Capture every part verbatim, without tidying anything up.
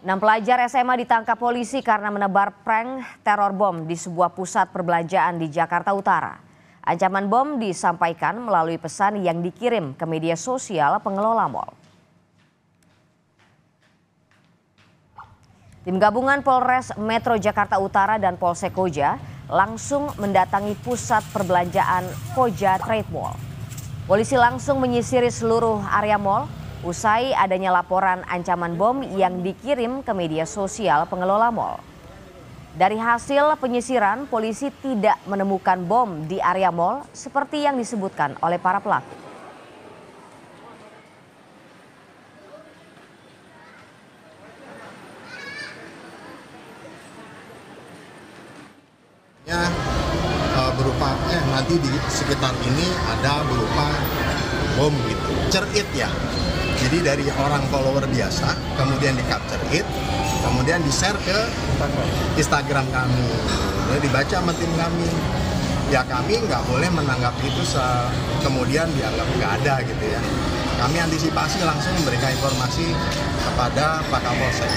Enam pelajar S M A ditangkap polisi karena menebar prank teror bom di sebuah pusat perbelanjaan di Jakarta Utara. Ancaman bom disampaikan melalui pesan yang dikirim ke media sosial pengelola mal. Tim gabungan Polres Metro Jakarta Utara dan Polsek Koja langsung mendatangi pusat perbelanjaan Koja Trade Mall. Polisi langsung menyisiri seluruh area mal. Usai adanya laporan ancaman bom yang dikirim ke media sosial pengelola mal. Dari hasil penyisiran, polisi tidak menemukan bom di area mal seperti yang disebutkan oleh para pelaku. Ya, berupa eh, nanti di sekitar ini ada berupa bom gitu, cerit ya. Jadi dari orang follower biasa, kemudian di capture it, kemudian di-share ke Instagram kami. Lalu dibaca sama tim kami. Ya kami nggak boleh menanggapi itu kemudian dianggap nggak ada gitu ya. Kami antisipasi langsung memberikan informasi kepada Pak Kapolsek.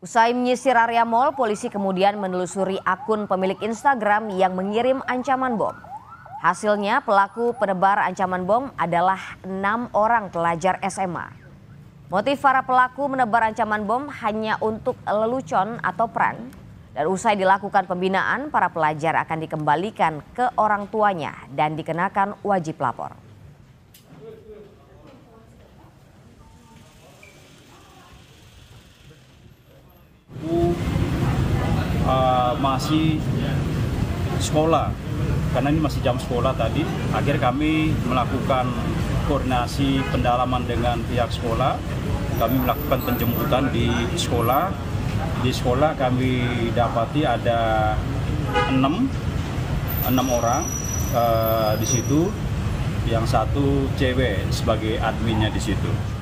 Usai menyisir area mal, polisi kemudian menelusuri akun pemilik Instagram yang mengirim ancaman bom. Hasilnya pelaku penebar ancaman bom adalah enam orang pelajar S M A. Motif para pelaku menebar ancaman bom hanya untuk lelucon atau prank. Dan usai dilakukan pembinaan, para pelajar akan dikembalikan ke orang tuanya dan dikenakan wajib lapor. Uh, masih sekolah. Karena ini masih jam sekolah tadi, akhirnya kami melakukan koordinasi pendalaman dengan pihak sekolah. Kami melakukan penjemputan di sekolah. Di sekolah kami dapati ada enam, enam orang eh, di situ, yang satu cewek sebagai adminnya di situ.